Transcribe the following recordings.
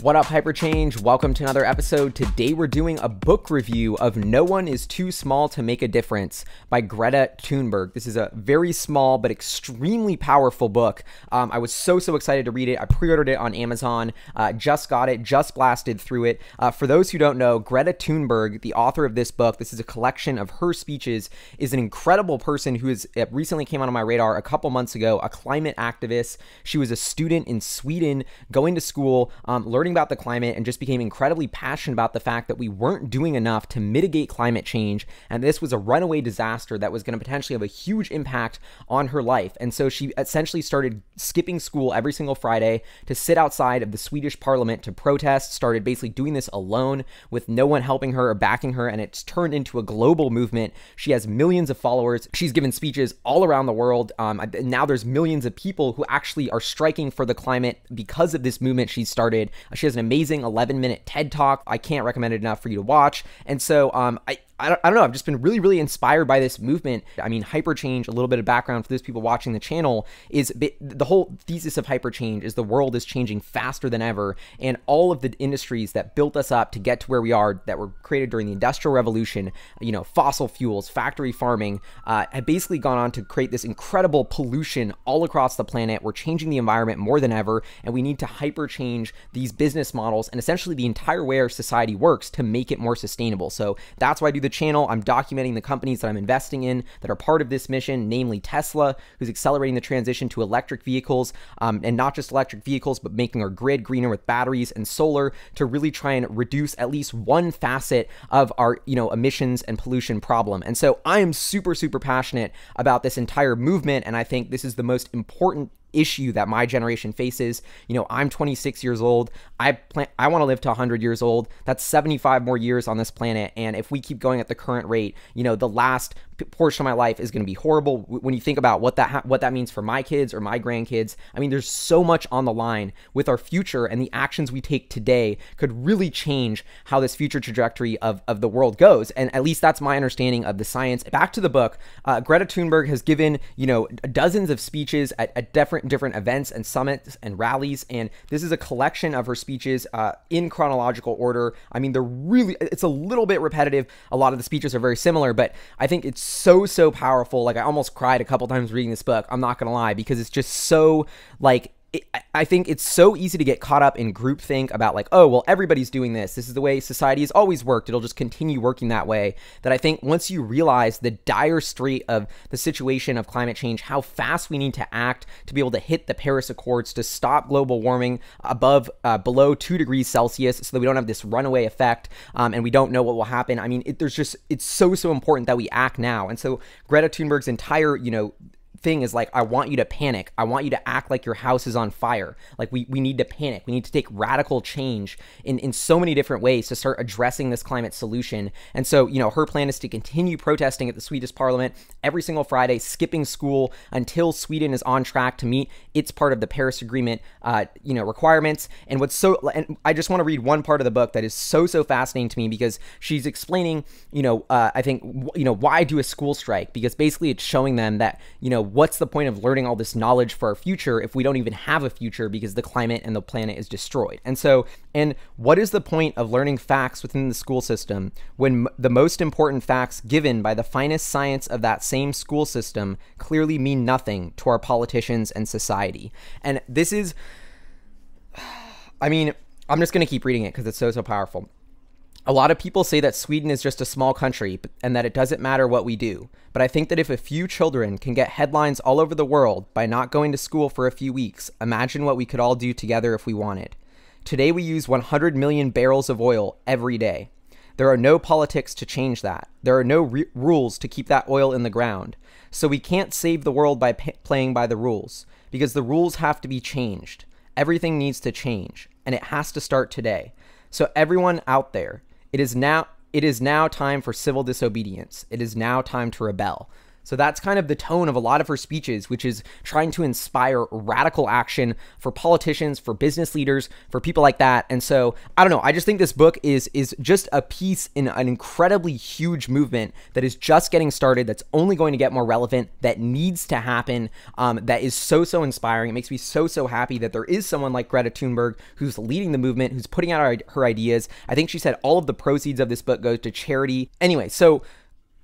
What up, HyperChange? Welcome to another episode. Today we're doing a book review of No One Is Too Small to Make a Difference by Greta Thunberg. This is a very small but extremely powerful book. I was so excited to read it. I pre-ordered it on Amazon, just got it, just blasted through it. For those who don't know, Greta Thunberg, the author of this book, this is a collection of her speeches, is an incredible person who has recently came out on my radar a couple months ago, a climate activist. She was a student in Sweden going to school, learning about the climate, and just became incredibly passionate about the fact that we weren't doing enough to mitigate climate change, and this was a runaway disaster that was going to potentially have a huge impact on her life. And so she essentially started skipping school every single Friday to sit outside of the Swedish parliament to protest, started basically doing this alone with no one helping her or backing her, and it's turned into a global movement. She has millions of followers. She's given speeches all around the world. Now there's millions of people who actually are striking for the climate because of this movement she started. She has an amazing 11-minute TED Talk. I can't recommend it enough for you to watch. And so I don't know. I've just been really inspired by this movement. I mean, HyperChange, a little bit of background for those people watching the channel, is the whole thesis of HyperChange is the world is changing faster than ever. And all of the industries that built us up to get to where we are, that were created during the Industrial Revolution, you know, fossil fuels, factory farming, have basically gone on to create this incredible pollution all across the planet. We're changing the environment more than ever, and we need to hyperchange these business models and essentially the entire way our society works to make it more sustainable. So that's why I do the channel. I'm documenting the companies that I'm investing in that are part of this mission, namely Tesla, who's accelerating the transition to electric vehicles, and not just electric vehicles, but making our grid greener with batteries and solar to really try and reduce at least one facet of our, you know, emissions and pollution problem. And so I am super passionate about this entire movement, and I think this is the most important issue that my generation faces. You know, I'm 26 years old. I want to live to 100 years old. That's 75 more years on this planet. And if we keep going at the current rate, you know, the last portion of my life is going to be horrible. When you think about what that means for my kids or my grandkids, I mean, there's so much on the line with our future, and the actions we take today could really change how this future trajectory of the world goes. And at least that's my understanding of the science. Back to the book, Greta Thunberg has given, you know, dozens of speeches at different events and summits and rallies, and this is a collection of her speeches in chronological order. I mean, it's a little bit repetitive. A lot of the speeches are very similar, but I think it's so powerful. Like, I almost cried a couple times reading this book, I'm not gonna lie, because it's just so, like, I think it's so easy to get caught up in groupthink about, like, oh, well, everybody's doing this. This is the way society has always worked. It'll just continue working that way. That I think once you realize the dire strait of the situation of climate change, how fast we need to act to be able to hit the Paris Accords to stop global warming below 2 degrees Celsius, so that we don't have this runaway effect, and we don't know what will happen. I mean, it's so important that we act now. And so Greta Thunberg's entire, you know, thing is like, I want you to panic. I want you to act like your house is on fire. Like, we need to panic. We need to take radical change in so many different ways to start addressing this climate solution. And so, you know, her plan is to continue protesting at the Swedish parliament every single Friday, skipping school until Sweden is on track to meet its part of the Paris Agreement, you know, requirements. And and I just want to read one part of the book that is so fascinating to me, because she's explaining, you know, I think, you know, why do a school strike? Because basically it's showing them that, you know, what's the point of learning all this knowledge for our future if we don't even have a future because the climate and the planet is destroyed? And what is the point of learning facts within the school system when the most important facts given by the finest science of that same school system clearly mean nothing to our politicians and society? And this is, I mean, I'm just going to keep reading it because it's so powerful. A lot of people say that Sweden is just a small country and that it doesn't matter what we do. But I think that if a few children can get headlines all over the world by not going to school for a few weeks, imagine what we could all do together if we wanted. Today we use 100 million barrels of oil every day. There are no politics to change that. There are no rules to keep that oil in the ground. So we can't save the world by playing by the rules, because the rules have to be changed. Everything needs to change, and it has to start today. So everyone out there, it is now time for civil disobedience. It is now time to rebel. So that's kind of the tone of a lot of her speeches, which is trying to inspire radical action for politicians, for business leaders, for people like that. And so, I don't know, I just think this book is just a piece in an incredibly huge movement that is just getting started, that's only going to get more relevant, that needs to happen, that is so inspiring. It makes me so happy that there is someone like Greta Thunberg who's leading the movement, who's putting out her ideas. I think she said all of the proceeds of this book goes to charity. Anyway, so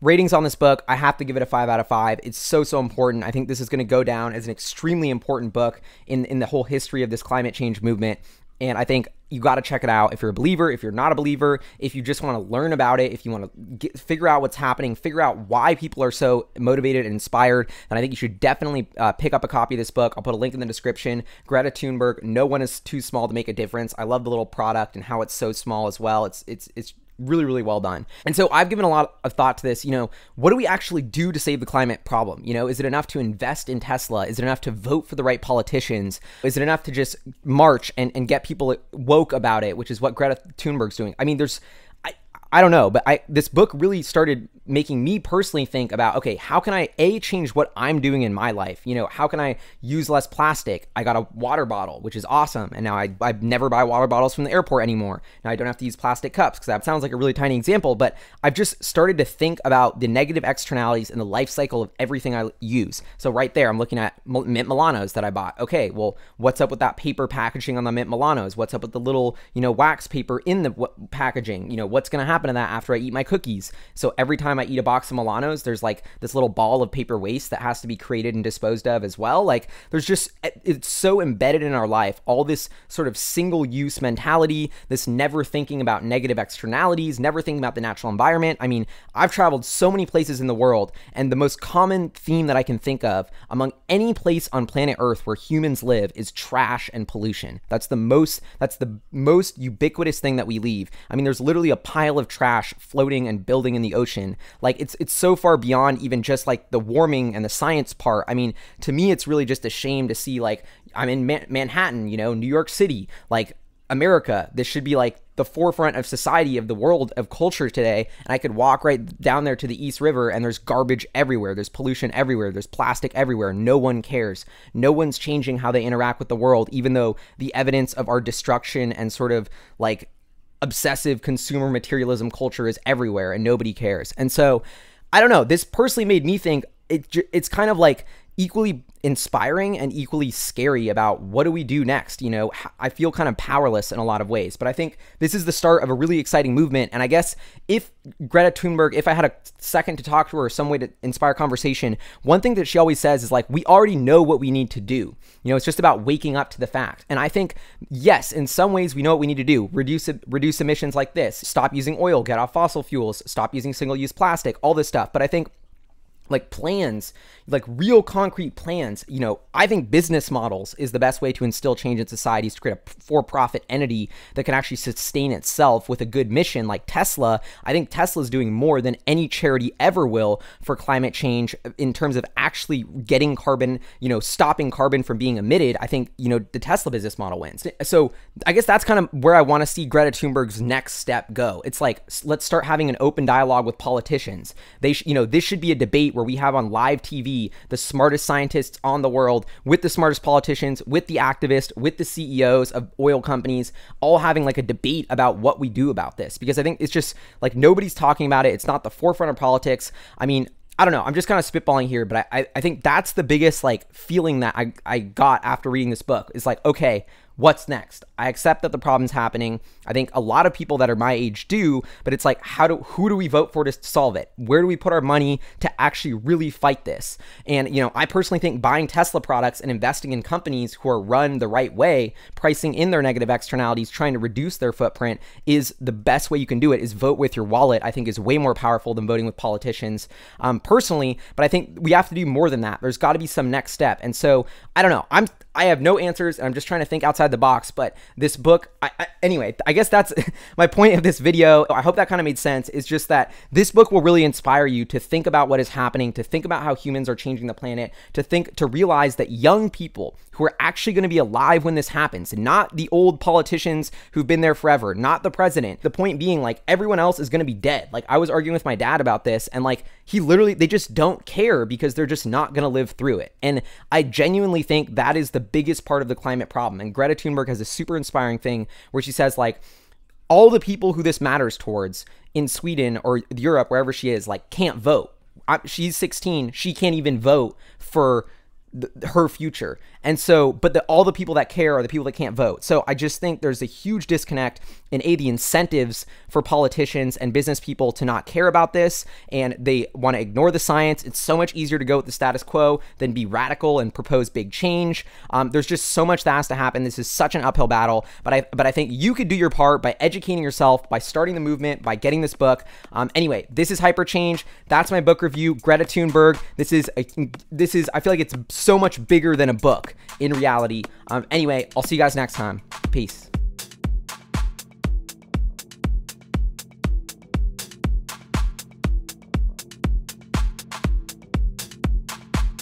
ratings on this book, I have to give it a 5 out of 5. It's so important. I think this is going to go down as an extremely important book in the whole history of this climate change movement. And I think you got to check it out if you're a believer, if you're not a believer, if you just want to learn about it, if you want to figure out what's happening, figure out why people are so motivated and inspired. And I think you should definitely pick up a copy of this book. I'll put a link in the description. Greta Thunberg, No One Is Too Small to Make a Difference. I love the little product and how it's so small as well. It's really well done. And so I've given a lot of thought to this. You know, what do we actually do to save the climate problem? You know, is it enough to invest in Tesla? Is it enough to vote for the right politicians? Is it enough to just march and get people woke about it, which is what Greta Thunberg's doing? I mean, there's, I don't know, but this book really started making me personally think about, okay, how can I change what I'm doing in my life? You know, how can I use less plastic? I got a water bottle, which is awesome. And now I never buy water bottles from the airport anymore. Now I don't have to use plastic cups, because that sounds like a really tiny example, but I've just started to think about the negative externalities and the life cycle of everything I use. So right there, I'm looking at Mint Milanos that I bought. Okay, well, what's up with that paper packaging on the Mint Milanos? What's up with the little, you know, wax paper in the packaging? You know, what's going to happen to that after I eat my cookies? So every time I eat a box of Milanos, there's like this little ball of paper waste that has to be created and disposed of as well. Like, there's just, it's so embedded in our life, all this sort of single use mentality, this never thinking about negative externalities, never thinking about the natural environment. I mean, I've traveled so many places in the world, and the most common theme that I can think of among any place on planet Earth where humans live is trash and pollution. That's the most ubiquitous thing that we leave. I mean, there's literally a pile of trash floating and building in the ocean. Like, it's so far beyond even just like the warming and the science part. I mean, to me, it's really just a shame to see, like, I'm in Manhattan, you know, New York City, like America. This should be like the forefront of society, of the world, of culture today. And I could walk right down there to the East River, and there's garbage everywhere. There's pollution everywhere. There's plastic everywhere. No one cares. No one's changing how they interact with the world, even though the evidence of our destruction and sort of like obsessive consumer materialism culture is everywhere, and nobody cares. And so, I don't know, this personally made me think it's kind of like equally inspiring and equally scary about what do we do next? You know, I feel kind of powerless in a lot of ways, but I think this is the start of a really exciting movement. And I guess if Greta Thunberg, if I had a second to talk to her or some way to inspire conversation, one thing that she always says is like, we already know what we need to do. You know, it's just about waking up to the fact. And I think, yes, in some ways we know what we need to do. Reduce emissions like this, stop using oil, get off fossil fuels, stop using single-use plastic, all this stuff. But I think like plans, like real concrete plans, you know, I think business models is the best way to instill change in society, is to create a for-profit entity that can actually sustain itself with a good mission like Tesla. I think Tesla's doing more than any charity ever will for climate change in terms of actually getting carbon, you know, stopping carbon from being emitted. I think, you know, the Tesla business model wins. So I guess that's kind of where I want to see Greta Thunberg's next step go. It's like, let's start having an open dialogue with politicians. You know, this should be a debate where we have on live TV the smartest scientists on the world with the smartest politicians, with the activists, with the CEOs of oil companies, all having like a debate about what we do about this, because I think it's just like nobody's talking about it. It's not the forefront of politics. I mean, I don't know. I'm just kind of spitballing here, but I think that's the biggest like feeling that I got after reading this book. It's like, okay, what's next? I accept that the problem's happening. I think a lot of people that are my age do, but it's like, who do we vote for to solve it? Where do we put our money to actually really fight this? And, you know, I personally think buying Tesla products and investing in companies who are run the right way, pricing in their negative externalities, trying to reduce their footprint, is the best way you can do it, is vote with your wallet. I think is way more powerful than voting with politicians personally, but I think we have to do more than that. There's got to be some next step. And so I don't know. I have no answers, and I'm just trying to think outside outside the box. But this book, anyway, I guess that's my point of this video. I hope that kind of made sense. It's just that this book will really inspire you to think about what is happening, to think about how humans are changing the planet, to realize that young people who are actually going to be alive when this happens, not the old politicians who've been there forever, not the president. The point being, like, everyone else is going to be dead. Like, I was arguing with my dad about this, and like, he literally, they just don't care because they're just not going to live through it. And I genuinely think that is the biggest part of the climate problem. And Greta Thunberg has a super inspiring thing where she says, like, all the people who this matters towards in Sweden or Europe, wherever she is, like, can't vote. She's 16. She can't even vote for her future. And so, but all the people that care are the people that can't vote. So I just think there's a huge disconnect in the incentives for politicians and business people to not care about this, and they want to ignore the science. It's so much easier to go with the status quo than be radical and propose big change. There's just so much that has to happen. This is such an uphill battle, but I think you could do your part by educating yourself, by starting the movement, by getting this book. Anyway, this is HyperChange. That's my book review. Greta Thunberg. This is I feel like it's so much bigger than a book in reality. Anyway, I'll see you guys next time. Peace.